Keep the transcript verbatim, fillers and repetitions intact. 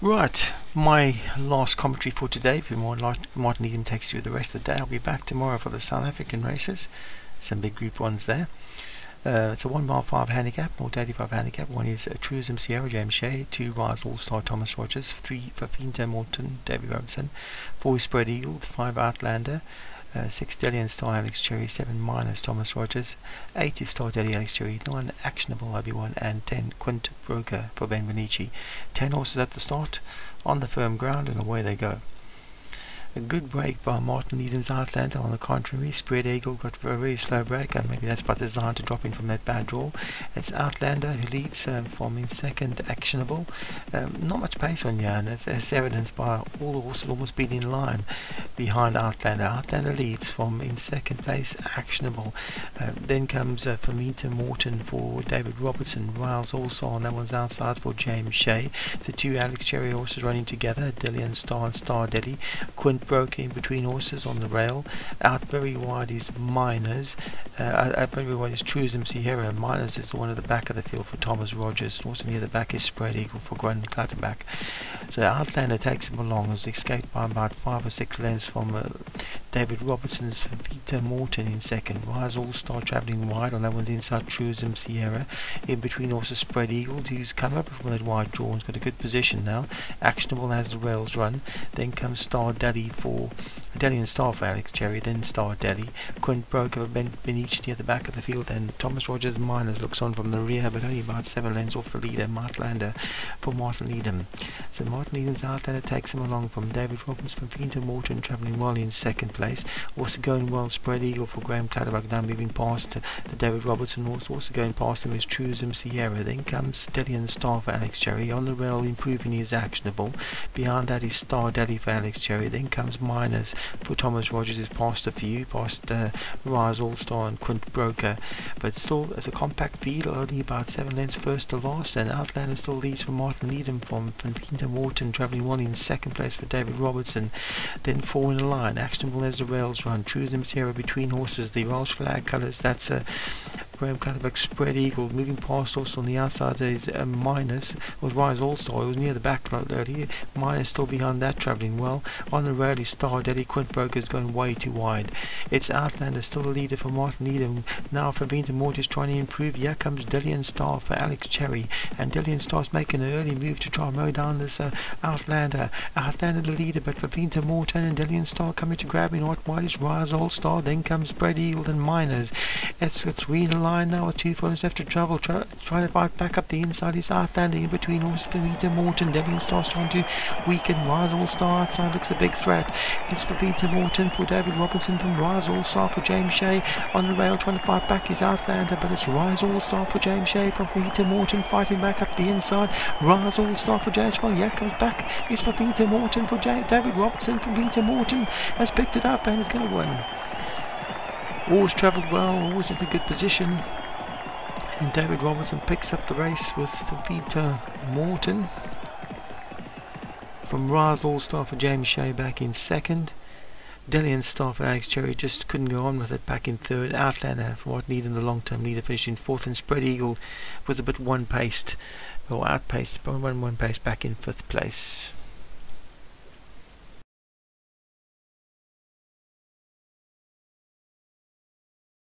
Right, my last commentary for today. For more Martin Eden takes you the rest of the day. I'll be back tomorrow for the South African races. Some big group ones there. Uh, it's a one mile five handicap, zero to eighty-five handicap. One is uh, Truism Sierra, James Shea. Two, Rise All Star, Thomas Rogers. Three, Fafinta Morton, Davy Robinson. Four, Spread Eagle. Five, Outlander. Uh, six, Delian's Star, Alex Cherry. Seven, Miners, Thomas Rogers. Eight is Star Delhi, Alex Cherry. Nine, Actionable Ivy one. And ten, Quint Broker for Ben Benici. Ten horses at the start, on the firm ground, and away they go. A good break by Martin Eden's Outlander. On the contrary, Spread Eagle got a very slow break, and maybe that's by design to drop in from that bad draw. It's Outlander who leads um, from in second, Actionable. Um, not much pace on here, and it's, it's evidenced by all the horses almost being in line behind Outlander. Outlander leads from in second place, Actionable. Uh, then comes uh, Famita Morton for David Robertson. Riles also on that one's outside for James Shea. The two Alex Cherry horses running together, Delian's Star and Star Delhi. Quint Broker in between horses on the rail. Out very wide is Miners. Uh, out very wide is True's M C Hero. Miners is the one at the back of the field for Thomas Rogers. And also near the back is Spread Eagle for Grand Clatterback. So Outlander takes him along. Has escaped by about five or six lengths from uh, David Robertson's Fafinta Morton in second. Rise All Star travelling wide on that one's inside Truism Sierra. In between horses Spread Eagle, who's come up from that wide draw and's got a good position now. Actionable has the rails run. Then comes Star Daddy for Delian Star for Alex Cherry. Then Star Delhi. Quint Broker Ben Benici at the back of the field. And Thomas Rogers Miners looks on from the rear, but only about seven lengths off the leader, Outlander, for Martin Eden. So Martin Eden's Outlander takes him along from David Robinson from Fafinta Morton travelling well in second place. Also going well, Spread Eagle for Graham Clatterback now moving past the David Robertson horse. Also going past him is Truism Sierra. Then comes Delian's Star for Alex Cherry. On the rail, improving is Actionable. Behind that is Star Delhi for Alex Cherry. Then comes Miners for Thomas Rogers. Is past a few, past uh, Rise All Star and Quint Broker. But still, as a compact field, only about seven lengths first to last. And Outlander still leads for Martin Eden from Fafinta Morton, travelling one in second place for David Robertson. Then four in a line. Actionable as the rails run. Truism Sierra between horses. The Welsh flag colours. That's a Graham Clatterback, Spread Eagle, moving past also on the outside is uh, Miners, was Rise All Star. It was near the back like earlier. Miners still behind that, travelling well. On the rail is Star Delhi. Quint Broker is going way too wide. It's Outlander, still the leader for Martin Eden. Now Fafinta Morton is trying to improve. Here comes Delian Star for Alex Cherry, and Delian Star's making an early move to try and mow down this uh, Outlander. Outlander the leader, but Fafinta Morton and Delian Star coming to grab him. What wide is Rise All Star? Then comes Spread Eagle and Miners. It's a three in a now with two fellas left to travel, trying try to fight back up the inside. Is Outlander in between horse Fafinta Morton. Delian Star's trying to weaken Rise All Star. Outside looks a big threat. It's Fafinta Morton for David Robinson from Rise All Star for James Shea. On the rail trying to fight back is Outlander, but it's Rise All Star for James Shea from Fafinta Morton fighting back up the inside. Rise All Star for James Shea. Yeah, comes back. It's Fafinta Morton for J David Robinson. Fafinta Morton has picked it up and is going to win. Always travelled well, always in a good position. And David Robinson picks up the race with Fafinta Morton. From Rise All Star for James Shea back in second. Delian's Star for Alex Cherry just couldn't go on with it back in third. Outlander for what needed the long-term leader finishing fourth. And Spread Eagle was a bit one-paced, or outpaced, one-one pace back in fifth place.